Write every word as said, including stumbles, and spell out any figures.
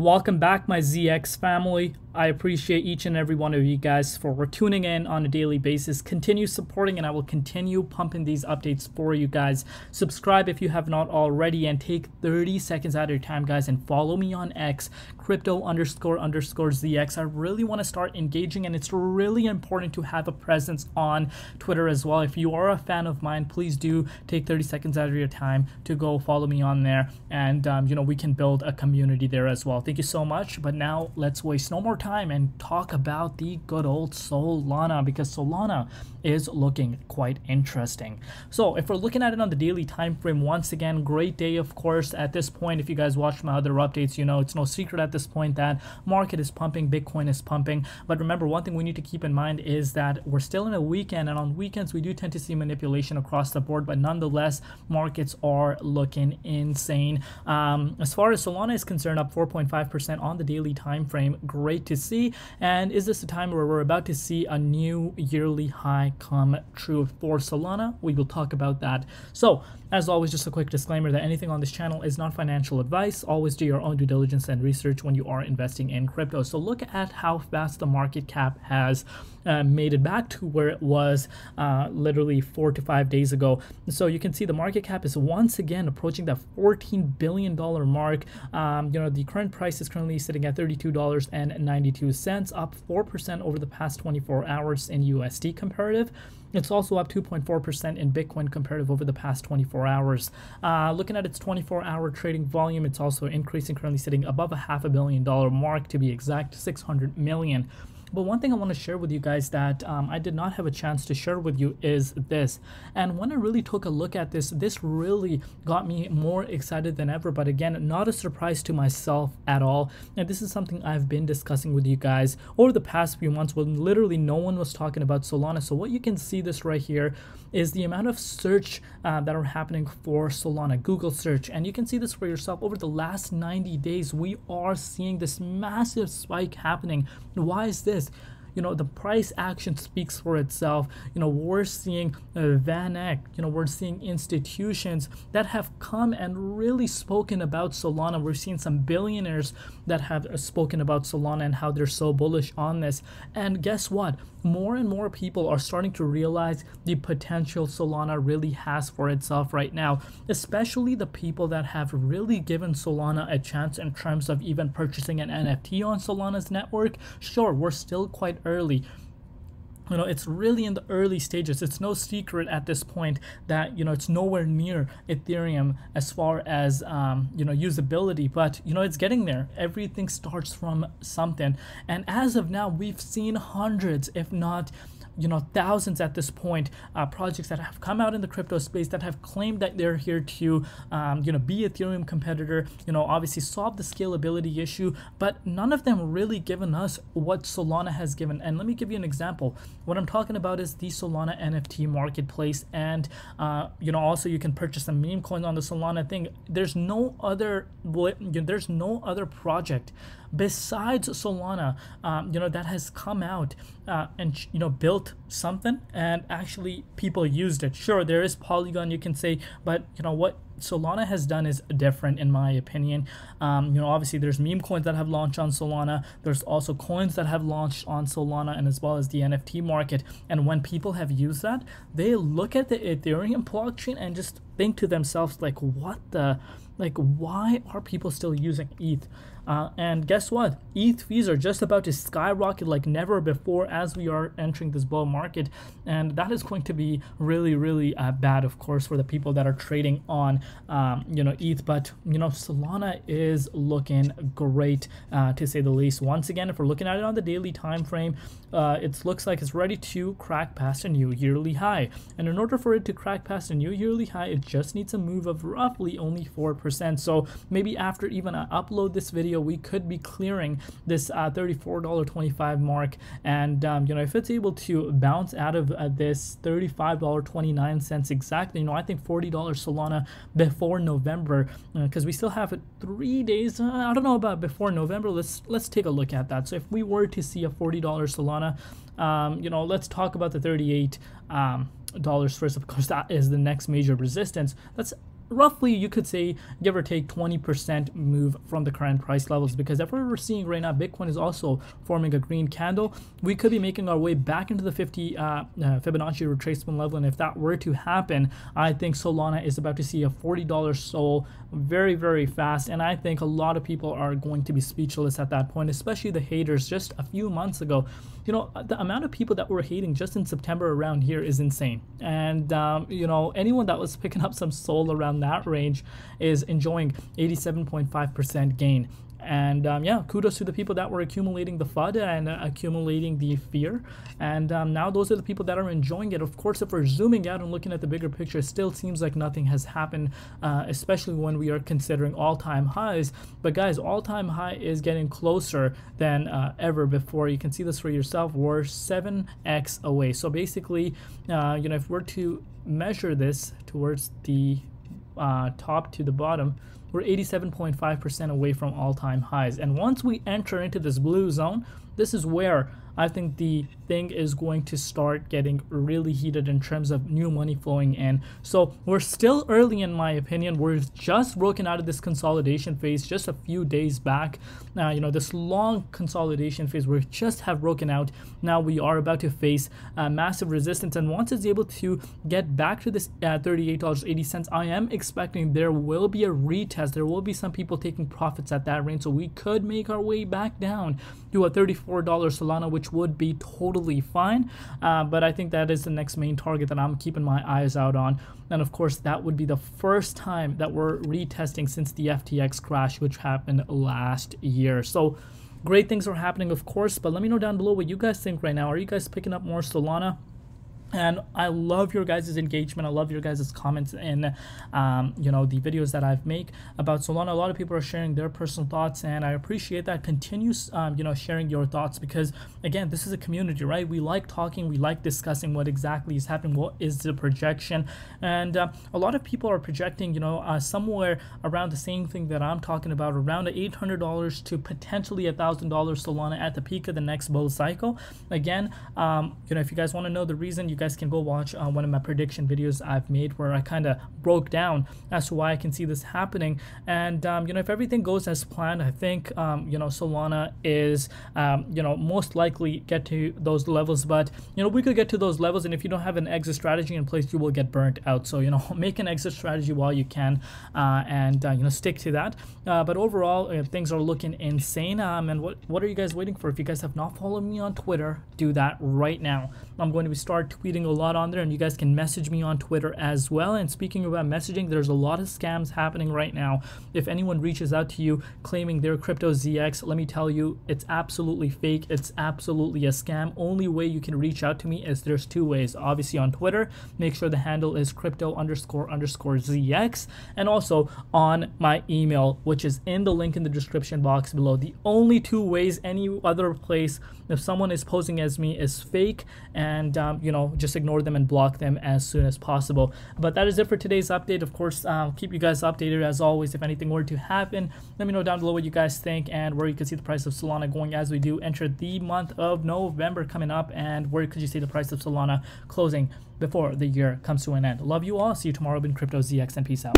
Welcome back, my Z X family. I appreciate each and every one of you guys for tuning in on a daily basis. Continue supporting and I will continue pumping these updates for you guys. Subscribe if you have not already and take thirty seconds out of your time, guys, and follow me on X, crypto underscore underscore Z X. I really want to start engaging and it's really important to have a presence on Twitter as well. If you are a fan of mine, please do take thirty seconds out of your time to go follow me on there. And, um, you know, we can build a community there as well. Thank you so much, but now let's waste no more time and talk about the good old Solana, because Solana is looking quite interesting. So if we're looking at it on the daily time frame, once again, great day. Of course, at this point, if you guys watch my other updates, you know it's no secret at this point that market is pumping, Bitcoin is pumping. But remember, one thing we need to keep in mind is that we're still in a weekend, and on weekends we do tend to see manipulation across the board, but nonetheless markets are looking insane. Um, as far as Solana is concerned, up four point five percent on the daily time frame. Great to see. And is this a time where we're about to see a new yearly high come true for Solana? We will talk about that. So as always, just a quick disclaimer that anything on this channel is not financial advice. Always do your own due diligence and research when you are investing in crypto. So look at how fast the market cap has uh, made it back to where it was uh, literally four to five days ago. So you can see the market cap is once again approaching that fourteen billion dollar mark. Um, you know, the current price is currently sitting at thirty-two dollars and ninety-two cents, up four percent over the past twenty-four hours in U S D comparative. It's also up two point four percent in Bitcoin comparative over the past twenty-four hours. Uh, looking at its twenty-four hour trading volume, it's also increasing, currently sitting above a half a billion dollar mark, to be exact, six hundred million. But one thing I want to share with you guys that um, I did not have a chance to share with you is this. And when I really took a look at this, this really got me more excited than ever. But again, not a surprise to myself at all. And this is something I've been discussing with you guys over the past few months when literally no one was talking about Solana. So what you can see this right here is the amount of search uh, that are happening for Solana, Google search. And you can see this for yourself. Over the last ninety days, we are seeing this massive spike happening. Why is this? You know, the price action speaks for itself. You know, we're seeing uh, VanEck, you know, we're seeing institutions that have come and really spoken about Solana. We're seeing some billionaires that have spoken about Solana and how they're so bullish on this. And guess what? More and more people are starting to realize the potential Solana really has for itself right now, especially the people that have really given Solana a chance in terms of even purchasing an N F T on Solana's network. Sure, we're still quite early. You know, it's really in the early stages. It's no secret at this point that, you know, it's nowhere near Ethereum as far as, um, you know, usability. But, you know, it's getting there. Everything starts from something. And as of now, we've seen hundreds, if not you know, thousands at this point, uh, projects that have come out in the crypto space that have claimed that they're here to, um, you know, be Ethereum competitor, you know, obviously solve the scalability issue, but none of them really given us what Solana has given. And let me give you an example. What I'm talking about is the Solana N F T marketplace. And, uh, you know, also you can purchase some meme coins on the Solana thing. There's no other, there's no other project besides Solana, um, you know, that has come out uh, and, you know, built something and actually people used it. Sure, there is Polygon, you can say, but you know what Solana has done is different in my opinion. Um, you know, obviously there's meme coins that have launched on Solana. There's also coins that have launched on Solana and as well as the N F T market. And when people have used that, they look at the Ethereum blockchain and just think to themselves like, what the, like, why are people still using E T H? Uh, and guess what? E T H fees are just about to skyrocket like never before as we are entering this bull market. And that is going to be really, really uh, bad, of course, for the people that are trading on Um, you know, E T H. But you know, Solana is looking great uh, to say the least. Once again, if we're looking at it on the daily time frame, uh, it looks like it's ready to crack past a new yearly high. And in order for it to crack past a new yearly high, it just needs a move of roughly only four percent. So maybe after even I upload this video, we could be clearing this uh, thirty-four twenty-five mark. And um, you know, if it's able to bounce out of uh, this thirty-five twenty-nine exactly, you know, I think forty dollars Solana before November, because uh, we still have three days. Uh, I don't know about before November. Let's let's take a look at that. So if we were to see a forty dollar Solana, um, you know, let's talk about the thirty-eight dollars um, first. Of course, that is the next major resistance. That's roughly, you could say, give or take twenty percent move from the current price levels, because that's what we're seeing right now. Bitcoin is also forming a green candle. We could be making our way back into the fifty uh, uh, Fibonacci retracement level, and if that were to happen, I think Solana is about to see a forty dollar soul very, very fast, and I think a lot of people are going to be speechless at that point, especially the haters. Just a few months ago, you know, the amount of people that were hating just in September around here is insane, and um, you know, anyone that was picking up some soul around that range is enjoying eighty-seven point five percent gain. And um, yeah, kudos to the people that were accumulating the FUD and uh, accumulating the fear, and um, now those are the people that are enjoying it. Of course, if we're zooming out and looking at the bigger picture, it still seems like nothing has happened, uh, especially when we are considering all-time highs. But guys, all-time high is getting closer than uh, ever before. You can see this for yourself. We're seven X away. So basically, uh, you know, if we're to measure this towards the uh, top to the bottom, we're eighty-seven point five percent away from all-time highs. And once we enter into this blue zone, this is where I think the thing is going to start getting really heated in terms of new money flowing in. So we're still early, in my opinion. We're just broken out of this consolidation phase just a few days back. Now, you know, this long consolidation phase we just have broken out. Now we are about to face uh, massive resistance, and once it's able to get back to this uh, thirty-eight dollars and eighty cents, I am expecting there will be a retest. There will be some people taking profits at that range, so we could make our way back down to a thirty-four dollar Solana, which would be totally fine, uh, but I think that is the next main target that I'm keeping my eyes out on. And of course, that would be the first time that we're retesting since the F T X crash, which happened last year. So great things are happening, of course, but let me know down below what you guys think right now. Are you guys picking up more Solana? And I love your guys' engagement. I love your guys' comments in, um, you know, the videos that I've made about Solana. A lot of people are sharing their personal thoughts, and I appreciate that. Continue, um, you know, sharing your thoughts, because, again, this is a community, right? We like talking. We like discussing what exactly is happening. What is the projection? And uh, a lot of people are projecting, you know, uh, somewhere around the same thing that I'm talking about, around eight hundred dollars to potentially one thousand dollars Solana at the peak of the next bull cycle. Again, um, you know, if you guys want to know the reason, you guys can go watch uh, one of my prediction videos I've made, where I kind of broke down as to why I can see this happening. And um, you know, if everything goes as planned, I think um, you know, Solana is um, you know, most likely get to those levels. But you know, we could get to those levels, and if you don't have an exit strategy in place, you will get burnt out. So you know, make an exit strategy while you can, uh, and uh, you know, stick to that. Uh, but overall, uh, things are looking insane. Um, and what what are you guys waiting for? If you guys have not followed me on Twitter, do that right now. I'm going to start tweeting a lot on there, and you guys can message me on Twitter as well. And speaking about messaging, there's a lot of scams happening right now. If anyone reaches out to you claiming they're Crypto Z X, let me tell you, it's absolutely fake. It's absolutely a scam. Only way you can reach out to me is, there's two ways. Obviously on Twitter, make sure the handle is crypto underscore underscore ZX, and also on my email, which is in the link in the description box below. The only two ways. Any other place, if someone is posing as me, is fake, and um, you know, just ignore them and block them as soon as possible. But that is it for today's update. Of course, I'll keep you guys updated as always. If anything were to happen, let me know down below what you guys think, and where you can see the price of Solana going as we do enter the month of November coming up, and where could you see the price of Solana closing before the year comes to an end. Love you all. See you tomorrow in Crypto Z X, and peace out.